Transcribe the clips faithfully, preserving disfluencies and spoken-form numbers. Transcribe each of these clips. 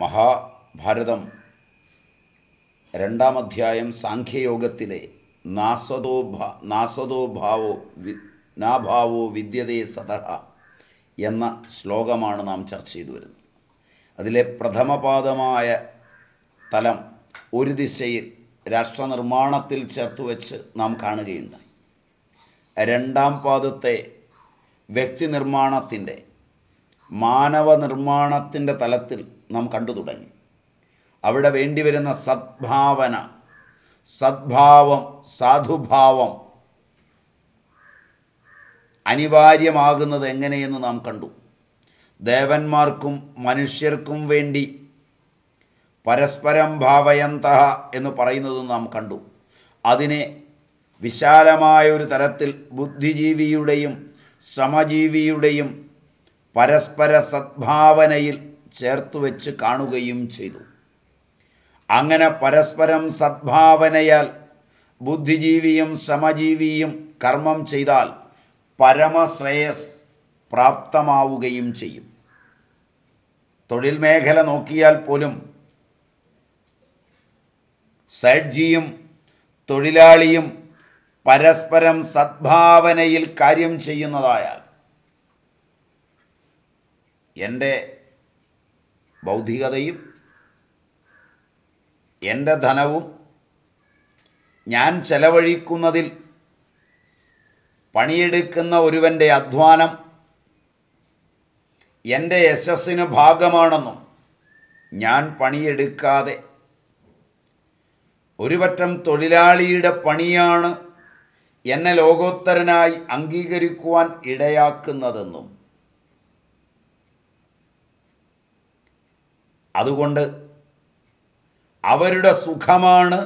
മഹാഭാരതം രണ്ടാം അധ്യായം സാംഖ്യയോഗത്തിലെ നാസദോ നാസദോ ഭാവോ നാഭാവോ വിദ്യതേ സതഹ എന്ന ശ്ലോകമാണ് നാം ചർച്ച ചെയ്തു വരുന്നത്. അതിലെ പ്രഥമപാദമായ തലം ഒരു ദിശയിൽ രാഷ്ട്രനിർമ്മാണത്തിൽ ചേർത്ത് വെച്ച് നാം കാണുകയുണ്ടായി. രണ്ടാം പാദത്തെ വ്യക്തി നിർമ്മാണത്തിൻ്റെ മാനവ നിർമ്മാണത്തിൻ്റെ തലത്തിൽ നാം കണ്ടു തുടങ്ങി. അവിടെ വേണ്ടിവരുന്ന സദ്ഭാവന, സദ്ഭാവം, സാധുഭാവം അനിവാര്യമാകുന്നത് എങ്ങനെയെന്ന് നാം കണ്ടു. ദേവന്മാർക്കും മനുഷ്യർക്കും വേണ്ടി പരസ്പരം ഭാവയന്തഹ എന്ന് പറയുന്നത് നാം കണ്ടു. അതിനെ വിശാലമായൊരു തരത്തിൽ ബുദ്ധിജീവിയുടെയും സമജീവിയുടെയും പരസ്പര സദ്ഭാവനയിൽ ചേർത്തു വെച്ച് കാണുകയും ചെയ്തു. അങ്ങനെ പരസ്പരം സദ്ഭാവനയാൽ ബുദ്ധിജീവിയും സമജീവിയും കർമ്മം ചെയ്താൽ പരമശ്രേയസ് പ്രാപ്തമാവുകയും ചെയ്യും. തൊഴിൽ മേഖല നോക്കിയാൽ പോലും സഡ്ജിയും തൊഴിലാളിയും പരസ്പരം സദ്ഭാവനയിൽ കാര്യം ചെയ്യുന്നതായാൽ എൻ്റെ ബൗദ്ധികതയും എൻ്റെ ധനവും ഞാൻ ചെലവഴിക്കുന്നതിൽ പണിയെടുക്കുന്ന ഒരുവൻ്റെ അധ്വാനം എൻ്റെ യശസ്സിന് ഭാഗമാണെന്നും ഞാൻ പണിയെടുക്കാതെ ഒരുപറ്റം തൊഴിലാളിയുടെ പണിയാണ് എന്നെ ലോകോത്തരനായി അംഗീകരിക്കുവാൻ ഇടയാക്കുന്നതെന്നും അതുകൊണ്ട് അവരുടെ സുഖമാണ്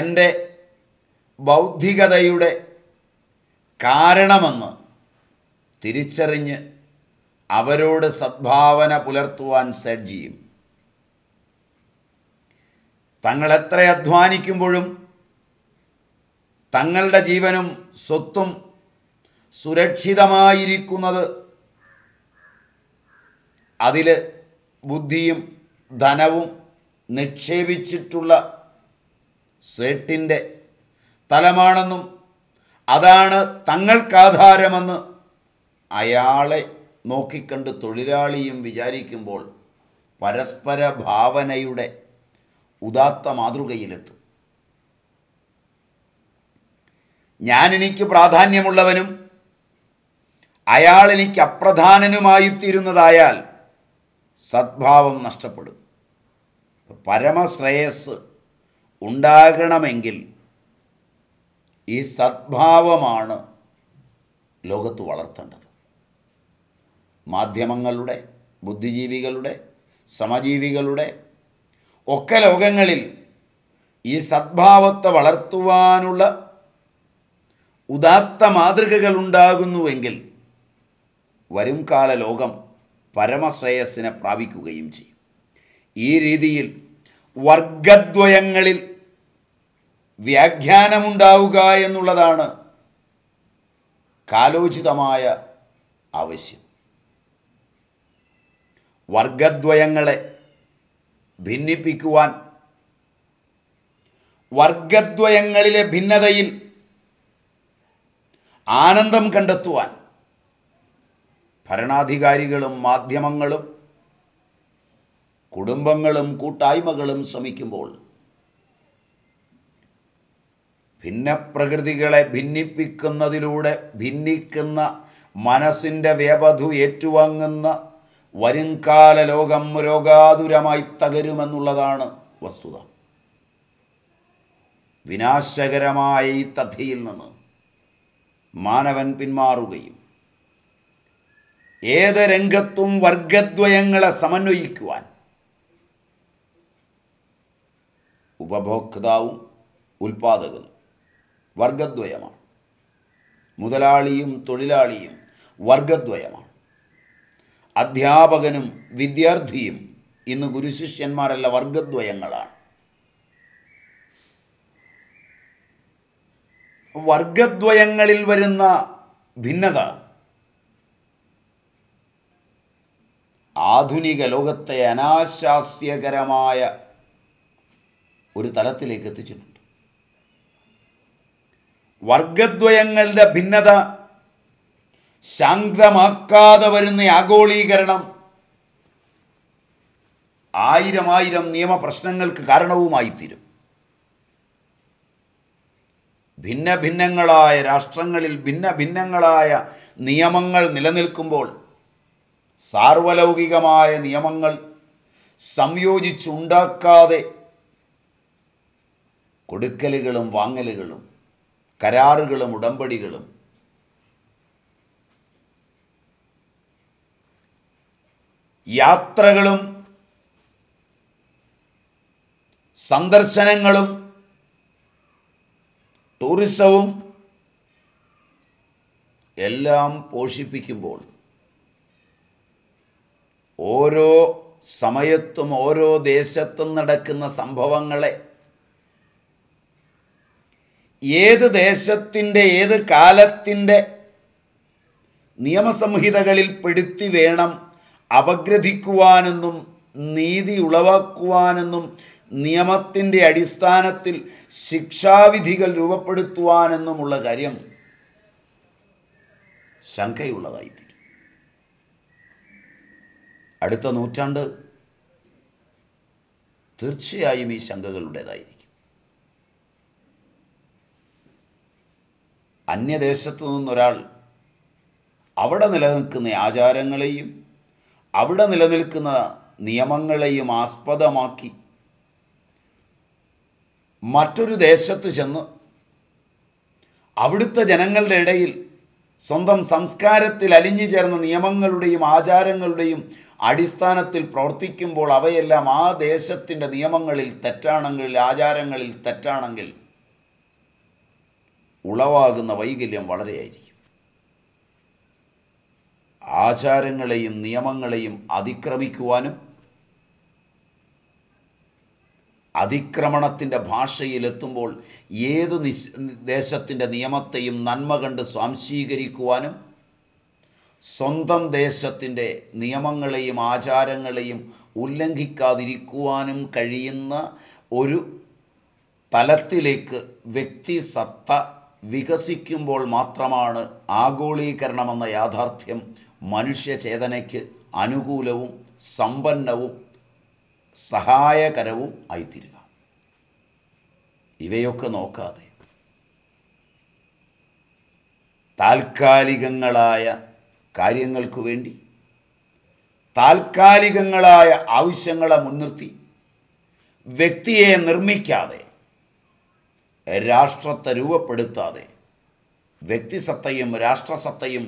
എൻ്റെ ബൗദ്ധികതയുടെ കാരണമെന്ന് തിരിച്ചറിഞ്ഞ് അവരോട് സദ്ഭാവന പുലർത്തുവാൻ സജ്ജിയും തങ്ങളെത്ര അധ്വാനിക്കുമ്പോഴും തങ്ങളുടെ ജീവനും സ്വത്തും സുരക്ഷിതമായിരിക്കുന്നത് അതിൽ ബുദ്ധിയും ധനവും നിക്ഷേപിച്ചിട്ടുള്ള സേട്ടിൻ്റെ തലമാണെന്നും അതാണ് തങ്ങൾക്കാധാരമെന്ന് അയാളെ നോക്കിക്കണ്ട് തൊഴിലാളിയും വിചാരിക്കുമ്പോൾ പരസ്പര ഭാവനയുടെ ഉദാത്ത മാതൃകയിലെത്തും. ഞാനെനിക്ക് പ്രാധാന്യമുള്ളവനും അയാളെനിക്ക് അപ്രധാനനുമായിത്തീരുന്നതായാൽ സദ്ഭാവം നഷ്ടപ്പെടും. പരമശ്രേയസ് ഉണ്ടാകണമെങ്കിൽ ഈ സദ്ഭാവമാണ് ലോകത്ത് വളർത്തേണ്ടത്. മാധ്യമങ്ങളുടെ, ബുദ്ധിജീവികളുടെ, സമജീവികളുടെ ഒക്കെ ലോകങ്ങളിൽ ഈ സദ്ഭാവത്തെ വളർത്തുവാനുള്ള ഉദാത്ത മാതൃകകളുണ്ടാകുന്നുവെങ്കിൽ വരും കാല ലോകം പരമശ്രേയസ്സിനെ പ്രാപിക്കുകയും ചെയ്യും. ഈ രീതിയിൽ വർഗദ്വയങ്ങളിൽ വ്യാഖ്യാനമുണ്ടാവുക എന്നുള്ളതാണ് കാലോചിതമായ ആവശ്യം. വർഗദ്വയങ്ങളെ ഭിന്നിപ്പിക്കുവാൻ, വർഗദ്വയങ്ങളിലെ ഭിന്നതയിൽ ആനന്ദം കണ്ടെത്തുവാൻ ഭരണാധികാരികളും മാധ്യമങ്ങളും കുടുംബങ്ങളും കൂട്ടായ്മകളും ശ്രമിക്കുമ്പോൾ ഭിന്നപ്രകൃതികളെ ഭിന്നിപ്പിക്കുന്നതിലൂടെ ഭിന്നിക്കുന്ന മനസ്സിൻ്റെ വേപധു ഏറ്റുവാങ്ങുന്ന വരുംകാല ലോകം രോഗാതുരമായി തകരുമെന്നുള്ളതാണ് വസ്തുത. വിനാശകരമായ ഈ തഥയിൽ നിന്ന് മാനവൻ പിന്മാറുകയും ഏത് രംഗത്തും വർഗദ്വയങ്ങളെ സമന്വയിക്കുവാൻ ഉപഭോക്താവും ഉൽപാദകനും വർഗദ്വയമാണ്, മുതലാളിയും തൊഴിലാളിയും വർഗദ്വയമാണ്, അധ്യാപകനും വിദ്യാർത്ഥിയും ഇന്ന് ഗുരുശിഷ്യന്മാരല്ല വർഗദ്വയങ്ങളാണ്. വർഗദ്വയങ്ങളിൽ വരുന്ന ഭിന്നത ആധുനിക ലോകത്തെ അനാശാസ്യകരമായ ഒരു തലത്തിലേക്ക് എത്തിച്ചിട്ടുണ്ട്. വർഗദ്വയങ്ങളുടെ ഭിന്നത ശാന്തമാക്കാതെ വരുന്ന ആഗോളീകരണം ആയിരം ആയിരം നിയമപ്രശ്നങ്ങൾക്ക് കാരണവുമായി തീരും. ഭിന്ന ഭിന്നങ്ങളായ രാഷ്ട്രങ്ങളിൽ ഭിന്ന ഭിന്നങ്ങളായ നിയമങ്ങൾ നിലനിൽക്കുമ്പോൾ സാർവലൗകികമായ നിയമങ്ങൾ സംയോജിച്ചുണ്ടാക്കാതെ കൊടുക്കലുകളും വാങ്ങലുകളും കരാറുകളും ഉടമ്പടികളും യാത്രകളും സന്ദർശനങ്ങളും ടൂറിസവും എല്ലാം പോഷിപ്പിക്കുമ്പോൾ ഓരോ സമയത്തും ഓരോ ദേശത്തും നടക്കുന്ന സംഭവങ്ങളെ ഏത് ദേശത്തിൻ്റെ ഏത് കാലത്തിൻ്റെ നിയമസംഹിതകളിൽ പെടുത്തി വേണം അപഗ്രഥിക്കുവാനെന്നും നീതി ഉളവാക്കുവാനെന്നും നിയമത്തിൻ്റെ അടിസ്ഥാനത്തിൽ ശിക്ഷാവിധികൾ രൂപപ്പെടുത്തുവാനെന്നുമുള്ള കാര്യം ശങ്കയുള്ളതായിത്തീരും. അടുത്ത നൂറ്റാണ്ട് തീർച്ചയായും ഈ ശങ്കകളുടേതായിരിക്കും. അന്യദേശത്തു നിന്നൊരാൾ അവിടെ നിലനിൽക്കുന്ന ആചാരങ്ങളെയും അവിടെ നിലനിൽക്കുന്ന നിയമങ്ങളെയും ആസ്പദമാക്കി മറ്റൊരു ദേശത്ത് ചെന്ന് അവിടുത്തെ ജനങ്ങളുടെ ഇടയിൽ സ്വന്തം സംസ്കാരത്തിൽ അലിഞ്ഞു ചേർന്ന നിയമങ്ങളുടെയും ആചാരങ്ങളുടെയും അടിസ്ഥാനത്തിൽ പ്രവർത്തിക്കുമ്പോൾ അവയെല്ലാം ആ ദേശത്തിൻ്റെ നിയമങ്ങളിൽ തെറ്റാണെങ്കിൽ ആചാരങ്ങളിൽ തെറ്റാണെങ്കിൽ ഉളവാകുന്ന വൈകല്യം വളരെയായിരിക്കും. ആചാരങ്ങളെയും നിയമങ്ങളെയും അതിക്രമിക്കുവാനും അതിക്രമണത്തിൻ്റെ ഭാഷയിലെത്തുമ്പോൾ ഏത് നിശ് ദേശത്തിൻ്റെ നിയമത്തെയും നന്മ കണ്ട് സ്വാംശീകരിക്കുവാനും സ്വന്തം ദേശത്തിൻ്റെ നിയമങ്ങളെയും ആചാരങ്ങളെയും ഉല്ലംഘിക്കാതിരിക്കുവാനും കഴിയുന്ന ഒരു തലത്തിലേക്ക് വ്യക്തി സത്ത വികസിക്കുമ്പോൾ മാത്രമാണ് ആഗോളീകരണമെന്ന യാഥാർത്ഥ്യം മനുഷ്യചേതനയ്ക്ക് അനുകൂലവും സമ്പന്നവും സഹായകരവും ആയിത്തീരുക. ഇവയൊക്കെ നോക്കാതെ താൽക്കാലികങ്ങളായ കാര്യങ്ങൾക്ക് വേണ്ടി താൽക്കാലികങ്ങളായ ആവശ്യങ്ങളെ മുൻനിർത്തി വ്യക്തിയെ നിർമ്മിക്കാതെ രാഷ്ട്രത്തെ രൂപപ്പെടുത്താതെ വ്യക്തിസത്തയും രാഷ്ട്രസത്തയും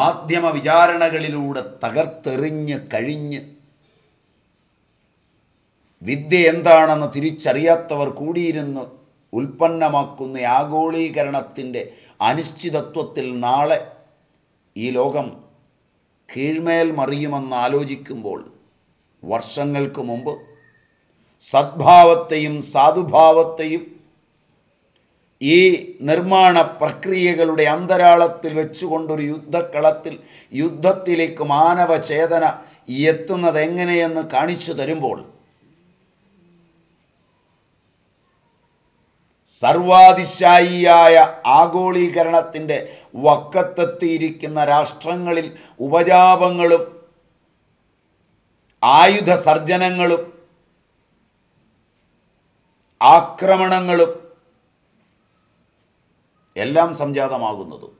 മാധ്യമ വിചാരണകളിലൂടെ തകർത്തെറിഞ്ഞ് കഴിഞ്ഞ് വിദ്യ എന്താണെന്ന് തിരിച്ചറിയാത്തവർ കൂടിയിരുന്ന് ഉൽപ്പന്നമാക്കുന്ന ആഗോളീകരണത്തിൻ്റെ അനിശ്ചിതത്വത്തിൽ നാളെ ഈ ലോകം കീഴ്മേൽ മറിയുമെന്ന് ആലോചിക്കുമ്പോൾ വർഷങ്ങൾക്ക് മുമ്പ് സദ്ഭാവത്തെയും സാധുഭാവത്തെയും ഈ നിർമ്മാണ പ്രക്രിയകളുടെ അന്തരാളത്തിൽ വെച്ചുകൊണ്ടൊരു യുദ്ധക്കളത്തിൽ യുദ്ധത്തിലേക്ക് മാനവചേതന എത്തുന്നത് എങ്ങനെയെന്ന് കാണിച്ചു തരുമ്പോൾ സർവാതിശായിയായ ആഗോളീകരണത്തിൻ്റെ വക്കത്തെത്തിയിരിക്കുന്ന രാഷ്ട്രങ്ങളിൽ ഉപജാപങ്ങളും ആയുധ സർജനങ്ങളും ആക്രമണങ്ങളും എല്ലാം സംജാതമാകുന്നതും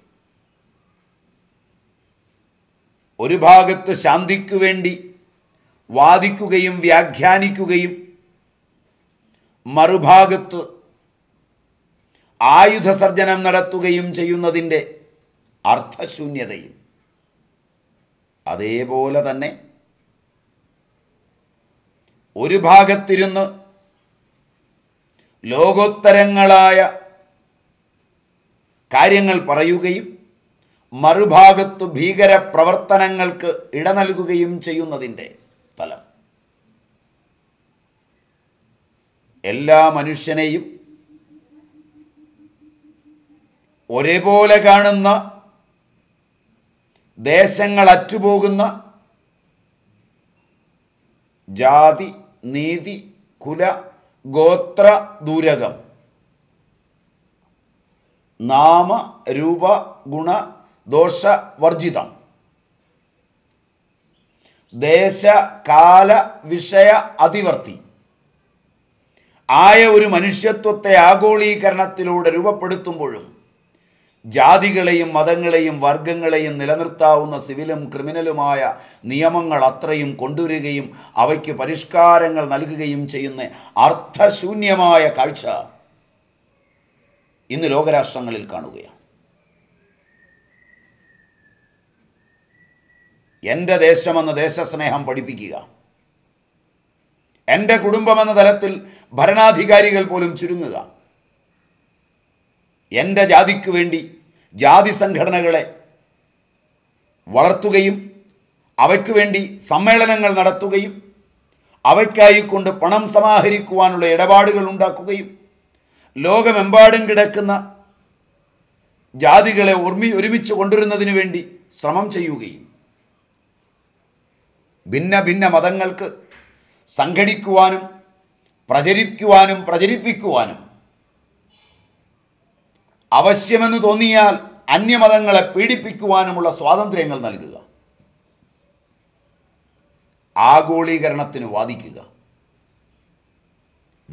ഒരു ഭാഗത്ത് ശാന്തിക്കു വേണ്ടി വാദിക്കുകയും വ്യാഖ്യാനിക്കുകയും മറുഭാഗത്ത് ആയുധസർജനം നടത്തുകയും ചെയ്യുന്നതിൻ്റെ അർത്ഥശൂന്യതയും അതേപോലെ തന്നെ ഒരു ഭാഗത്തിരുന്ന് ലോകോത്തരങ്ങളായ കാര്യങ്ങൾ പറയുകയും മറുഭാഗത്ത് ഭീകര പ്രവർത്തനങ്ങൾക്ക് ഇട നൽകുകയും ചെയ്യുന്നതിൻ്റെ തലം. എല്ലാ മനുഷ്യനെയും ഒരേപോലെ കാണുന്ന ദേശങ്ങൾ അറ്റുപോകുന്ന जाति नीति कुल गोत्र दूरकम नाम रूप गुण दोष वर्जितम देश काल विषय अतिवर्ति ആയ ഒരു മനുഷ്യത്വത്തെ ആഗോളീകരണത്തിലൂടെ രൂപപ്പെടുത്തുമ്പോഴും ജാതികളെയും മതങ്ങളെയും വർഗ്ഗങ്ങളെയും നിലനിർത്താവുന്ന സിവിലും ക്രിമിനലുമായ നിയമങ്ങൾ അത്രയും കൊണ്ടുവരികയും അവയ്ക്ക് പരിഷ്കാരങ്ങൾ നൽകുകയും ചെയ്യുന്ന അർത്ഥശൂന്യമായ കാഴ്ച ഇന്ന് ലോകരാഷ്ട്രങ്ങളിൽ കാണുകയാണ്. എൻ്റെ ദേശമെന്ന ദേശസ്നേഹം പഠിപ്പിക്കുക, എൻ്റെ കുടുംബമെന്ന തലത്തിൽ ഭരണാധികാരികൾ പോലും ചുരുങ്ങുക, എൻ്റെ ജാതിക്ക് വേണ്ടി ജാതി സംഘടനകളെ വളർത്തുകയും അവയ്ക്ക് വേണ്ടി സമ്മേളനങ്ങൾ നടത്തുകയും അവയ്ക്കായി കൊണ്ട് പണം സമാഹരിക്കുവാനുള്ള ഇടപാടുകൾ ഉണ്ടാക്കുകയും ലോകമെമ്പാടും കിടക്കുന്ന ജാതികളെ ഒരുമി ഒരുമിച്ച് കൊണ്ടുവരുന്നതിന് വേണ്ടി ശ്രമം ചെയ്യുകയും ഭിന്ന ഭിന്ന മതങ്ങൾക്ക് സംഘടിക്കുവാനും പ്രചരിക്കുവാനും പ്രചരിപ്പിക്കുവാനും ആവശ്യമെന്ന് തോന്നിയാൽ അന്യമതങ്ങളെ പീഡിപ്പിക്കുവാനുമുള്ള സ്വാതന്ത്ര്യങ്ങൾ നൽകുക, ആഗോളീകരണത്തിന് വാദിക്കുക.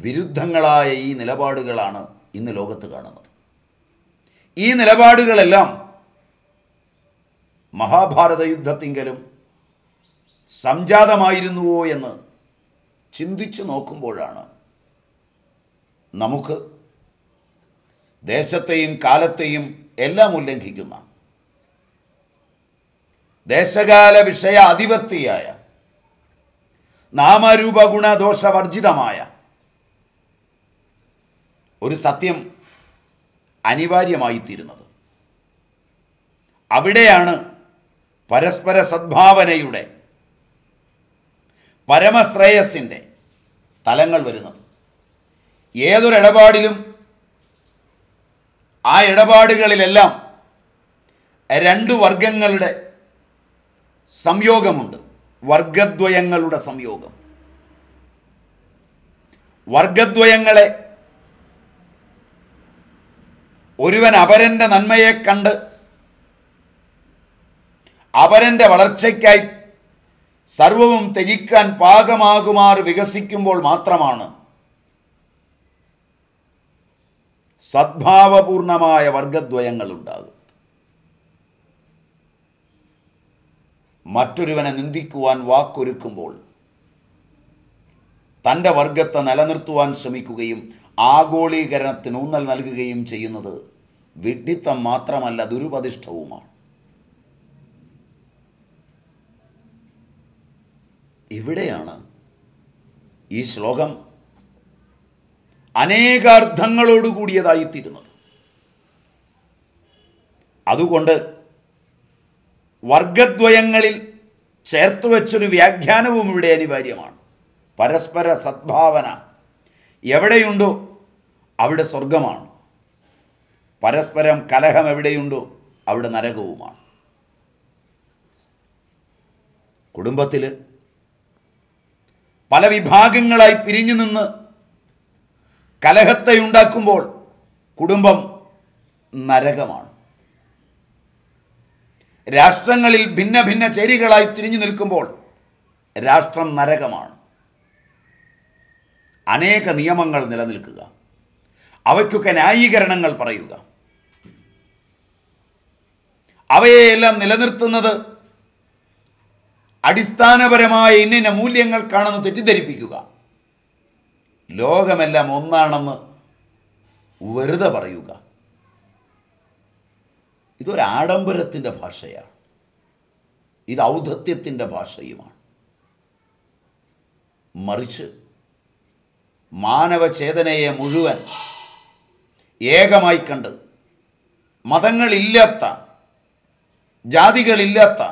വിരുദ്ധങ്ങളായ ഈ നിലപാടുകളാണ് ഇന്ന് ലോകത്ത് കാണുന്നത്. ഈ നിലപാടുകളെല്ലാം മഹാഭാരത യുദ്ധത്തിങ്കലും സംജാതമായിരുന്നുവോ എന്ന് ചിന്തിച്ചു നോക്കുമ്പോഴാണ് നമുക്ക് ദേശത്തെയും കാലത്തെയും എല്ലാം ഉല്ലംഘിക്കുന്ന ദേശകാല വിഷയ അതിവർത്തിയായ നാമരൂപ ഗുണദോഷവർജിതമായ ഒരു സത്യം അനിവാര്യമായിത്തീരുന്നത്. അവിടെയാണ് പരസ്പര സദ്ഭാവനയുടെ പരമശ്രേയസിൻ്റെ തലങ്ങൾ വരുന്നത്. ഏതൊരിടപാടിലും ആ ഇടപാടുകളിലെല്ലാം രണ്ടു വർഗങ്ങളുടെ സംയോഗമുണ്ട്, വർഗദ്വയങ്ങളുടെ സംയോഗം. വർഗദ്വയങ്ങളെ ഒരുവൻ അപരൻ്റെ നന്മയെ കണ്ട് അപരൻ്റെ വളർച്ചയ്ക്കായി സർവവും ത്യജിക്കാൻ പാകമാകുമാർ വികസിക്കുമ്പോൾ മാത്രമാണ് സദ്ഭാവപൂർണമായ വർഗദ്വയങ്ങൾ ഉണ്ടാകും. മറ്റൊരുവനെ നിന്ദിക്കുവാൻ വാക്കൊരുക്കുമ്പോൾ തൻ്റെ വർഗത്തെ നിലനിർത്തുവാൻ ശ്രമിക്കുകയും ആഗോളീകരണത്തിന് ഊന്നൽ നൽകുകയും ചെയ്യുന്നത് വിഡ്ഢിത്തം മാത്രമല്ല, ദുരുപദിഷ്ടവുമാണ്. ഇവിടെയാണ് ഈ ശ്ലോകം അനേകാർത്ഥങ്ങളോട് കൂടിയതായിത്തീരുന്നത്. അതുകൊണ്ട് വർഗദ്വയങ്ങളിൽ ചേർത്തുവെച്ചൊരു വ്യാഖ്യാനവും ഇവിടെ അനിവാര്യമാണ്. പരസ്പര സദ്ഭാവന എവിടെയുണ്ടോ അവിടെ സ്വർഗമാണ്, പരസ്പരം കലഹം എവിടെയുണ്ടോ അവിടെ നരകവുമാണ്. കുടുംബത്തിൽ പല വിഭാഗങ്ങളായി പിരിഞ്ഞു നിന്ന് കലഹത്തെ ഉണ്ടാക്കുമ്പോൾ കുടുംബം നരകമാണ്. രാഷ്ട്രങ്ങളിൽ ഭിന്ന ഭിന്ന ചേരികളായി തിരിഞ്ഞു നിൽക്കുമ്പോൾ രാഷ്ട്രം നരകമാണ്. അനേക നിയമങ്ങൾ നിലനിൽക്കുക, അവയ്ക്കൊക്കെ ന്യായീകരണങ്ങൾ പറയുക, അവയെല്ലാം നിലനിർത്തുന്നത് അടിസ്ഥാനപരമായ ഇന്നിന മൂല്യങ്ങൾക്കാണെന്ന് തെറ്റിദ്ധരിപ്പിക്കുക, ലോകമെല്ലാം ഒന്നാണെന്ന് വെറുതെ പറയുക. ഇതൊരാഡംബരത്തിൻ്റെ ഭാഷയാണ്, ഇത് ഔദ്ധത്യത്തിൻ്റെ ഭാഷയുമാണ്. മറിച്ച് മാനവചേതനയെ മുഴുവൻ ഏകമായി കണ്ട് മതങ്ങളില്ലാത്ത ജാതികളില്ലാത്ത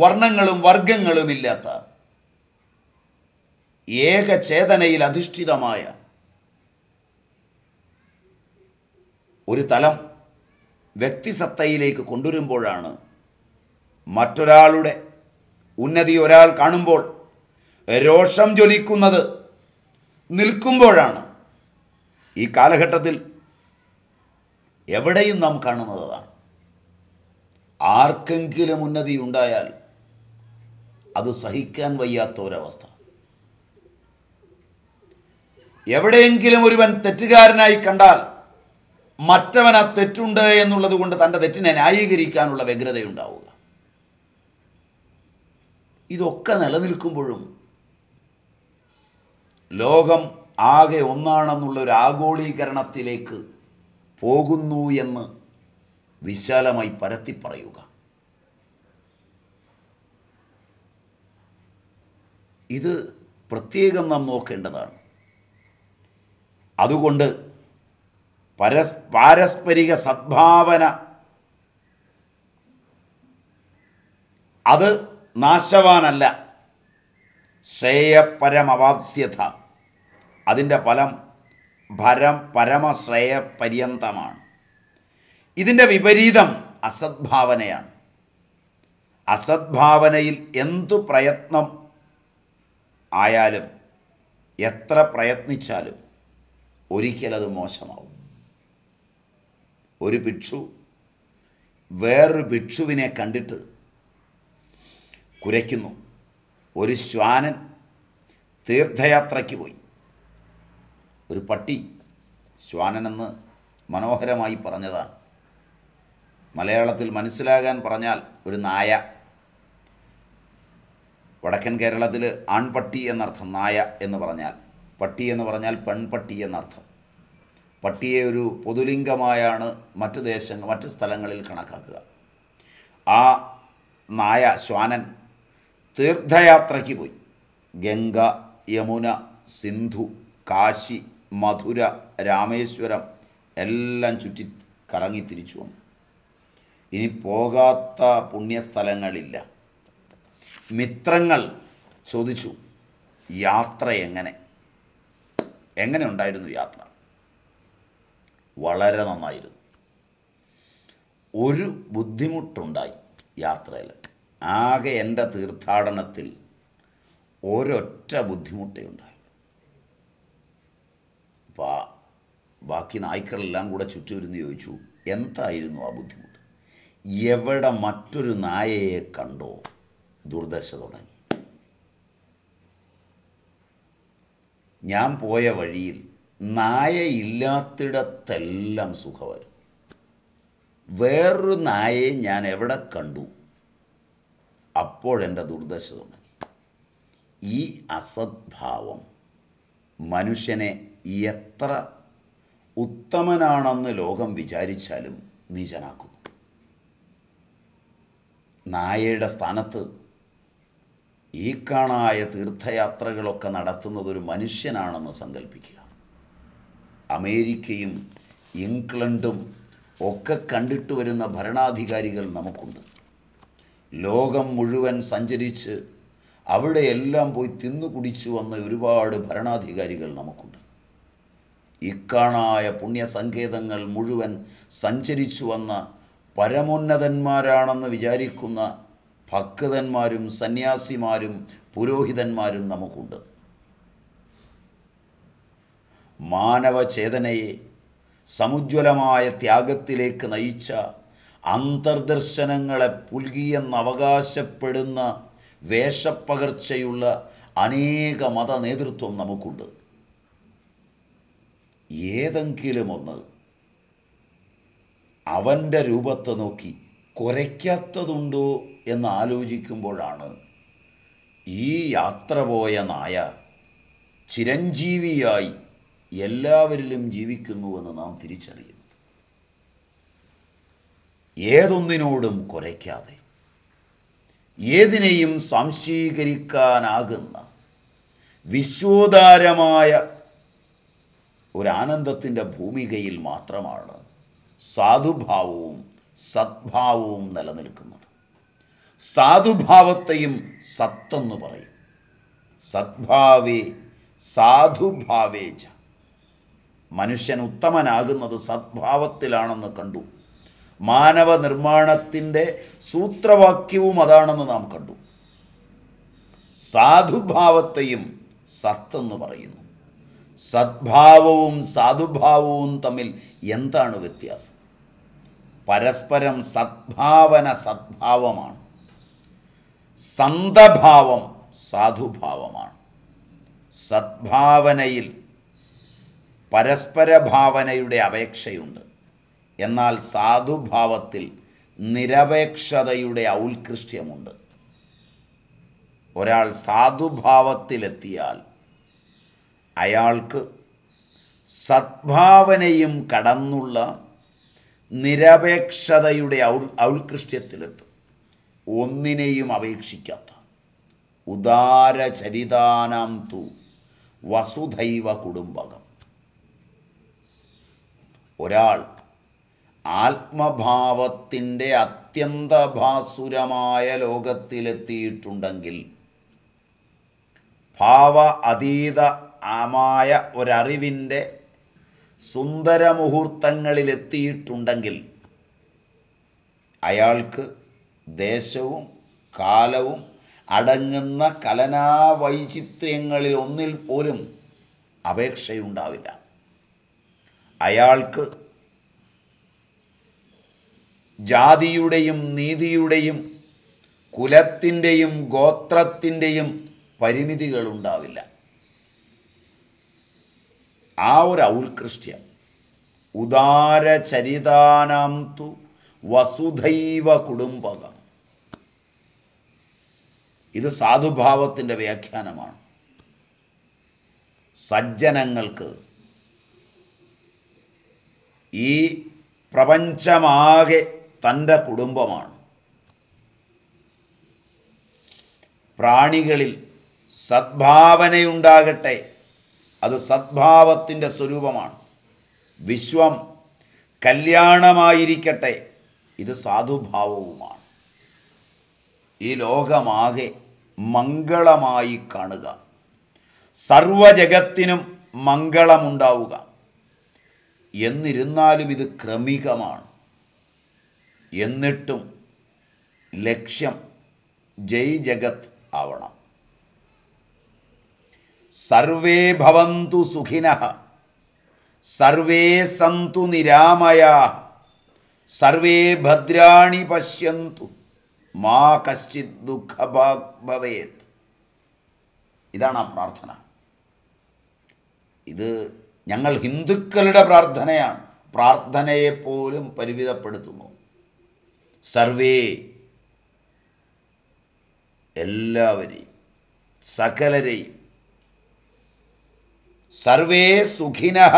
വർണ്ണങ്ങളും വർഗങ്ങളുമില്ലാത്ത ഏകചേതനയിൽ അധിഷ്ഠിതമായ ഒരു തലം വ്യക്തിസത്തയിലേക്ക് കൊണ്ടുവരുമ്പോഴാണ് മറ്റൊരാളുടെ ഉന്നതി ഒരാൾ കാണുമ്പോൾ രോഷം ജ്വലിക്കുന്നത് നിൽക്കുമ്പോഴാണ്. ഈ കാലഘട്ടത്തിൽ എവിടെയും നാം കാണുന്നതാണ്. ആർക്കെങ്കിലും ഉന്നതി ഉണ്ടായാൽ അത് സഹിക്കാൻ വയ്യാത്ത ഒരവസ്ഥ. എവിടെയെങ്കിലും ഒരുവൻ തെറ്റുകാരനായി കണ്ടാൽ മറ്റവൻ ആ തെറ്റുണ്ട് എന്നുള്ളത് കൊണ്ട് തൻ്റെ തെറ്റിനെ ന്യായീകരിക്കാനുള്ള വ്യഗ്രതയുണ്ടാവുക. ഇതൊക്കെ നിലനിൽക്കുമ്പോഴും ലോകം ആകെ ഒന്നാണെന്നുള്ളൊരു ആഗോളീകരണത്തിലേക്ക് പോകുന്നു എന്ന് വിശാലമായി പരത്തി പറയുക. ഇത് പ്രത്യേകം നാം നോക്കേണ്ടതാണ്. അതുകൊണ്ട് പരസ് പാരസ്പരിക സദ്ഭാവന അത് നാശവാനല്ല, ശ്രേയപരമവാപ്സ്യത, അതിൻ്റെ ഫലം ഭരം പരമശ്രേയപര്യന്തമാണ്. ഇതിൻ്റെ വിപരീതം അസദ്ഭാവനയാണ്. അസദ്ഭാവനയിൽ എന്തു പ്രയത്നം ആയാലും എത്ര പ്രയത്നിച്ചാലും ഒരിക്കലത് മോശമാവും. ഒരു ഭിക്ഷു വേറൊരു ഭിക്ഷുവിനെ കണ്ടിട്ട് കുരയ്ക്കുന്നു. ഒരു ശ്വാനൻ തീർത്ഥയാത്രയ്ക്ക് പോയി. ഒരു പട്ടി, ശ്വാനനെന്ന് മനോഹരമായി പറഞ്ഞതാണ്. മലയാളത്തിൽ മനസ്സിലാകാൻ പറഞ്ഞാൽ ഒരു നായ. വടക്കൻ കേരളത്തിൽ ആൺപട്ടി എന്നർത്ഥം, നായ എന്ന് പറഞ്ഞാൽ പട്ടി എന്ന് പറഞ്ഞാൽ പെൺപട്ടി എന്നർത്ഥം. പട്ടിയെ ഒരു പൊതുലിംഗമായാണ് മറ്റു ദേശങ്ങൾ മറ്റ് സ്ഥലങ്ങളിൽ കണക്കാക്കുക. ആ നായ ശ്വാനൻ തീർത്ഥയാത്രയ്ക്ക് പോയി. ഗംഗ, യമുന, സിന്ധു, കാശി, മധുര, രാമേശ്വരം എല്ലാം ചുറ്റി കറങ്ങി തിരിച്ചു വന്നു. ഇനി പോകാത്ത പുണ്യസ്ഥലങ്ങളില്ല. മിത്രങ്ങൾ ചോദിച്ചു, യാത്ര എങ്ങനെ എങ്ങനെ ഉണ്ടായിരുന്നു യാത്ര? വളരെ നന്നായിരുന്നു. ഒരു ബുദ്ധിമുട്ടുണ്ടായി യാത്രയിൽ. ആകെ എൻ്റെ തീർത്ഥാടനത്തിൽ ഒരൊറ്റ ബുദ്ധിമുട്ടേ ഉണ്ടായി. അപ്പോൾ ബാക്കി നായ്ക്കളെല്ലാം കൂടെ ചുറ്റുമിരുന്ന് ചോദിച്ചു, എന്തായിരുന്നു ആ ബുദ്ധിമുട്ട്? എവിടെ മറ്റൊരു നായയെ കണ്ടോ ദുർദശ തുടങ്ങി. ഞാൻ പോയ വഴിയിൽ നായയില്ലാത്തിടത്തെല്ലാം സുഖമായിരുന്നു. വേറൊരു നായയെ ഞാൻ എവിടെ കണ്ടു? അപ്പോഴെൻ്റെ ദുർദശ തുടങ്ങി. ഈ അസദ്ഭാവം മനുഷ്യനെ എത്ര ഉത്തമനാണെന്ന് ലോകം വിചാരിച്ചാലും നീചനാക്കുന്നു. നായയുടെ സ്ഥാനത്ത് ഈ കാണായ തീർത്ഥയാത്രകളൊക്കെ നടത്തുന്നത് ഒരു മനുഷ്യനാണെന്ന് സങ്കല്പിക്കുക. അമേരിക്കയും ഇംഗ്ലണ്ടും ഒക്കെ കണ്ടിട്ട് വരുന്ന ഭരണാധികാരികൾ നമുക്കുണ്ട്. ലോകം മുഴുവൻ സഞ്ചരിച്ച് അവിടെയെല്ലാം പോയി തിന്നു കുടിച്ചു വന്ന ഒരുപാട് ഭരണാധികാരികൾ നമുക്കുണ്ട്. ഇക്കാണായ പുണ്യസങ്കേതങ്ങൾ മുഴുവൻ സഞ്ചരിച്ചു വന്ന പരമോന്നതന്മാരാണെന്ന് വിചാരിക്കുന്ന ഭക്തന്മാരും സന്യാസിമാരും പുരോഹിതന്മാരും നമുക്കുണ്ട്. മാനവചേതനയെ സമുജ്വലമായ ത്യാഗത്തിലേക്ക് നയിച്ച, അന്തർദർശനങ്ങളെ പുൽകിയെന്ന് അവകാശപ്പെടുന്ന വേഷപ്പകർച്ചയുള്ള അനേക മത നേതൃത്വം നമുക്കുണ്ട്. ഏതെങ്കിലും ഒന്ന് അവൻ്റെ രൂപത്തെ നോക്കി കുരയ്ക്കാത്തതുണ്ടോ എന്ന് ആലോചിക്കുമ്പോഴാണ് ഈ യാത്ര പോയ നായ ചിരഞ്ജീവിയായി എല്ലാവരിലും ജീവിക്കുന്നുവെന്ന് നാം തിരിച്ചറിയുന്നത്. ഏതൊന്നിനോടും കുരയ്ക്കാതെ ഏതിനെയും സംശീകരിക്കാനാകുന്ന വിശ്വോദാരമായ ഒരാനന്ദത്തിൻ്റെ ഭൂമികയിൽ മാത്രമാണ് സാധുഭാവവും സദ്ഭാവവും നിലനിൽക്കുന്നത്. സാധുഭാവത്തെയും സത്തെന്ന് പറയും. സദ്ഭാവേ സാധുഭാവേജ. മനുഷ്യൻ ഉത്തമനാകുന്നത് സദ്ഭാവത്തിലാണെന്ന് കണ്ടു. മാനവ നിർമ്മാണത്തിൻ്റെ സൂത്രവാക്യവും അതാണെന്ന് നാം കണ്ടു. സാധുഭാവത്തെയും സത്ത് എന്ന് പറയുന്നു. സദ്ഭാവവും സാധുഭാവവും തമ്മിൽ എന്താണ് വ്യത്യാസം? പരസ്പരം സദ്ഭാവന സദ്ഭാവമാണ്, സന്തഭാവം സാധുഭാവമാണ്. സദ്ഭാവനയിൽ പരസ്പര ഭാവനയുടെ അപേക്ഷയുണ്ട്, എന്നാൽ സാധുഭാവത്തിൽ നിരപേക്ഷതയുടെ ഔത്കൃഷ്ടമുണ്ട്. ഒരാൾ സാധുഭാവത്തിലെത്തിയാൽ അയാൾക്ക് സദ്ഭാവനയും കടന്നുള്ള നിരപേക്ഷതയുടെ ഔത്കൃഷ്ടത്തിലെത്തും. ഒന്നിനെയും അപേക്ഷിക്കാത്ത ഉദാരചരിതാനാം തു വസുധൈവ കുടുംബകം. ഒരാൾ ആത്മഭാവത്തിൻ്റെ അത്യന്തഭാസുരമായ ലോകത്തിലെത്തിയിട്ടുണ്ടെങ്കിൽ ഭാവ അതീതമായ ഒരറിവിൻ്റെ സുന്ദരമുഹൂർത്തങ്ങളിലെത്തിയിട്ടുണ്ടെങ്കിൽ അയാൾക്ക് ദേശവും കാലവും അടങ്ങുന്ന കലനാവൈചിത്ര്യങ്ങളിൽ ഒന്നിൽ പോലും അപേക്ഷയുണ്ടാവില്ല. അയാൾക്ക് ജാതിയുടെയും നീതിയുടെയും കുലത്തിൻ്റെയും ഗോത്രത്തിൻ്റെയും പരിമിതികളുണ്ടാവില്ല. ആ ഒരു ഔത്കൃഷ്ട്യം ഉദാരചരിതാനാം തു വസുധൈവ കുടുംബകം. ഇത് സാധുഭാവത്തിൻ്റെ വ്യാഖ്യാനമാണ്. സജ്ജനങ്ങൾക്ക് ഈ പ്രപഞ്ചമാകെ തൻ്റെ കുടുംബമാണ്. പ്രാണികളിൽ സദ്ഭാവനയുണ്ടാകട്ടെ, അത് സദ്ഭാവത്തിൻ്റെ സ്വരൂപമാണ്. വിശ്വം കല്യാണമായിരിക്കട്ടെ, ഇത് സാധുഭാവവുമാണ്. ഈ ലോകമാകെ മംഗളമായി കാണുക, സർവജഗത്തിനും മംഗളമുണ്ടാവുക, എന്നിരുന്നാലും ഇത് ക്രമികമാണ്. എന്നിട്ടും ലക്ഷ്യം ജയ് ജഗത് ആവണം. സർവേ ഭവന്തു സുഖിനഃ, സർവേ സന്തു നിരാമയാഃ, സർവേ ഭദ്രാണി പശ്യന്തു മാ കശ്ചിത് ദുഃഖഭാഗ് ഭവേത്. ഇതാണ് ആ പ്രാർത്ഥന. ഇത് ഞങ്ങൾ ഹിന്ദുക്കളുടെ പ്രാർത്ഥനയാണ്. പ്രാർത്ഥനയെപ്പോലും പരിമിതപ്പെടുത്തുന്നു. സർവേ എല്ലാവരെയും, സകലരെയും. സർവേ സുഖിനഃ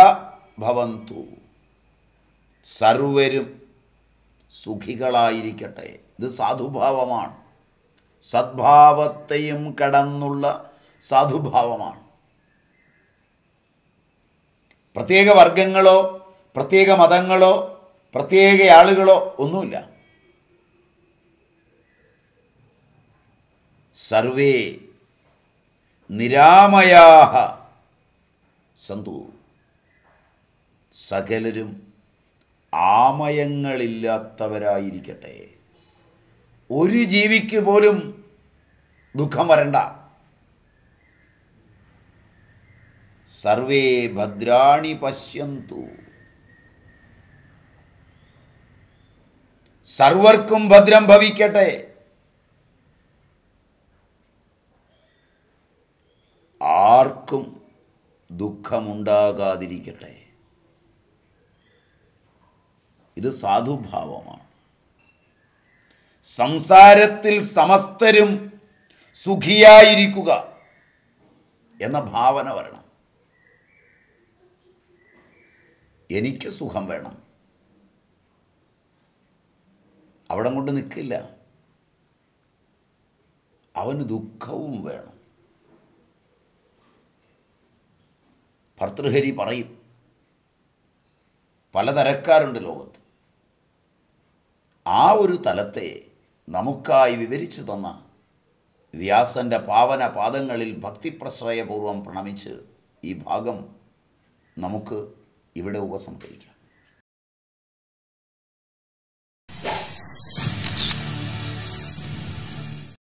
ഭവന്തു, സർവരും സുഖികളായിരിക്കട്ടെ. ഇത് സാധുഭാവമാണ്. സദ്ഭാവത്തെയും കടന്നുള്ള സാധുഭാവമാണ്. പ്രത്യേക വർഗങ്ങളോ പ്രത്യേക മതങ്ങളോ പ്രത്യേക ആളുകളോ ഒന്നുമില്ല. സർവേ നിരാമയാഹ സന്തു, സകലരും ആമയങ്ങളില്ലാത്തവരായിരിക്കട്ടെ. ഒരു ജീവിക്ക് പോലും ദുഃഖം വരണ്ട. സർവേ ഭദ്രാണി പശ്യന്തു, സർവർക്കും ഭദ്രം ഭവിക്കട്ടെ. ആർക്കും ദുഃഖമുണ്ടാകാതിരിക്കട്ടെ. ഇത് സാധുഭാവമാണ്. സംസാരത്തിൽ സമസ്തരും സുഖിയായിരിക്കുക എന്ന ഭാവന വരണം. എനിക്ക് സുഖം വേണം, അവിടെ കൊണ്ട് നിൽക്കില്ല. അവന് ദുഃഖവും വേണം. ഭർതൃഹരി പറയും, പലതരക്കാരുണ്ട് ലോകത്ത്. ആ ഒരു തലത്തെ നമുക്കായി വിവരിച്ചു തന്ന വ്യാസൻ്റെ പാവന പാദങ്ങളിൽ ഭക്തിപ്രശ്രയപൂർവം പ്രണമിച്ച് ഈ ഭാഗം നമുക്ക് ഇവിടെ ഉപസംഹരിക്കാം.